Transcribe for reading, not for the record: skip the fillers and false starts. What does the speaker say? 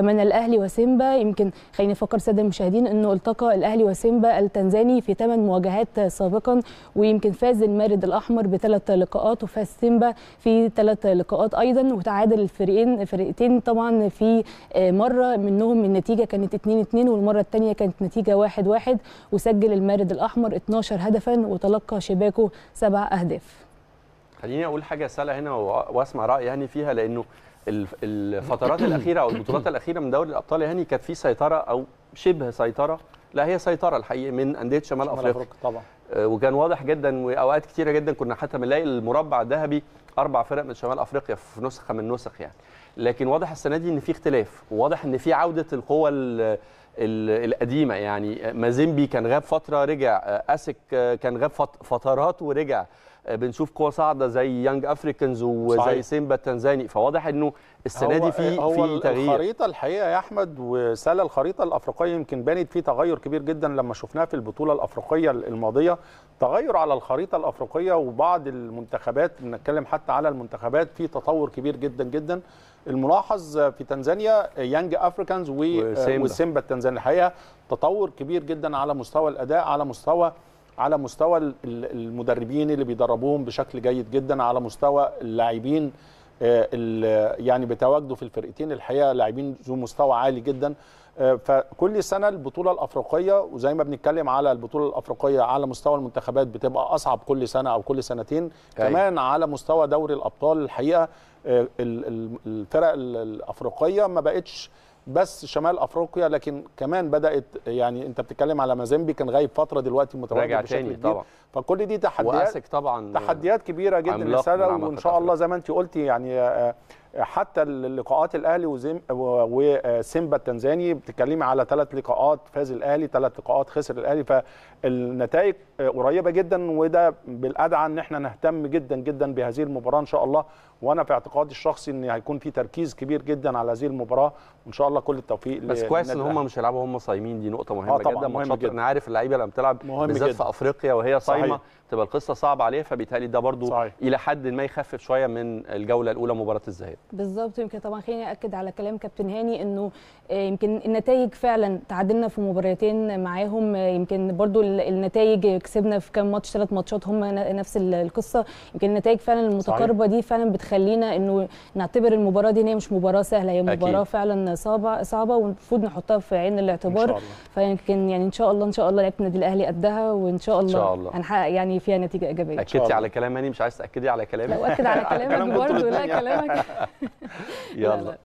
كمان الاهلي وسيمبا. يمكن خلينا نفكر الساده المشاهدين انه التقى الاهلي وسيمبا التنزاني في 8 مواجهات سابقا، ويمكن فاز المارد الاحمر ب3 لقاءات وفاز سيمبا في 3 لقاءات ايضا، وتعادل الفرقتين طبعا في مره منهم النتيجه كانت 2-2 والمره الثانيه كانت نتيجه 1-1، وسجل المارد الاحمر 12 هدفا وتلقى شباكه 7 أهداف. خليني اقول حاجه سهله هنا واسمع راي هاني فيها، لانه الفترات الاخيره او البطولات الاخيره من دوري الابطال هاني كانت في سيطره او شبه سيطره، لا هي سيطره الحقيقه من انديه شمال افريقيا طبعا، وكان واضح جدا واوقات كتيره جدا كنا حتى بنلاقي المربع الذهبي 4 فرق من شمال افريقيا في نسخه من النسخ يعني. لكن واضح السنه دي ان في اختلاف، وواضح ان في عوده القوه القديمه يعني. مازيمبي كان غاب فتره رجع، اسك كان غاب فترات ورجع، بنشوف قوه صاعده زي يانج افريكانز وزي سيمبا التنزاني، فواضح انه السنه دي في تغيير. الخريطه الحقيقه يا احمد وساله، الخريطه الافريقيه يمكن بانت في تغير كبير جدا لما شفناها في البطوله الافريقيه الماضيه، تغير على الخريطه الافريقيه وبعض المنتخبات، بنتكلم حتى على المنتخبات في تطور كبير جدا جدا الملاحظ في تنزانيا. يانج افريكانز وسيمبا التنزاني الحقيقه تطور كبير جدا على مستوى الاداء، على مستوى المدربين اللي بيدربوهم بشكل جيد جدا، على مستوى اللاعبين اللي يعني بتواجدوا في الفرقتين الحقيقه لاعبين ذو مستوى عالي جدا. فكل سنه البطوله الافريقيه، وزي ما بنتكلم على البطوله الافريقيه على مستوى المنتخبات بتبقى اصعب كل سنه او كل سنتين، كمان على مستوى دوري الابطال الحقيقه الفرق الافريقيه ما بقتش بس شمال افريقيا، لكن كمان بدات يعني انت بتتكلم على مازيمبي كان غايب فتره دلوقتي متواجد بشكل كبير، فكل دي تحديات طبعا، تحديات كبيره جدا للسنه. وان شاء الله زي ما انت قلتي يعني حتى اللقاءات الاهلي وسيمبا التنزاني بتتكلمي على 3 لقاءات فاز الاهلي، 3 لقاءات خسر الاهلي، فالنتائج قريبه جدا، وده بالادعى ان احنا نهتم جدا جدا بهذه المباراه ان شاء الله. وانا في اعتقادي الشخصي ان هيكون في تركيز كبير جدا على هذه المباراه، وان شاء الله كل التوفيق. بس كويس ان هم مش هيلعبوا هم صايمين، دي نقطه مهمه جدا. ماتشات انا عارف اللعيبه لما بتلعب بالذات في افريقيا وهي صايمه تبقى القصه صعبه عليها، فبالتالي ده برده الى حد ما يخفف شويه من الجوله الاولى مباراه الذهاب. بالظبط. يمكن طبعا خليني اكد على كلام كابتن هاني انه يمكن النتائج فعلا تعادلنا في مباراتين معاهم، يمكن برده النتائج كسبنا في كام ماتش، 3 ماتشات هم نفس القصه. يمكن النتائج فعلا المتقاربه دي فعلا بتخلينا انه نعتبر المباراه دي ان هي مش مباراه سهله، هي مباراه فعلا صعبه والمفروض نحطها في عين الاعتبار. فيمكن يعني ان شاء الله لعيبه النادي الاهلي قدها، وان شاء الله هنحقق يعني فيها نتيجه ايجابيه. اكدتي على كلام هاني، مش عايز تاكدي على كلامي؟ لا اكد على كلامك برضه. لا كلامك. يلا.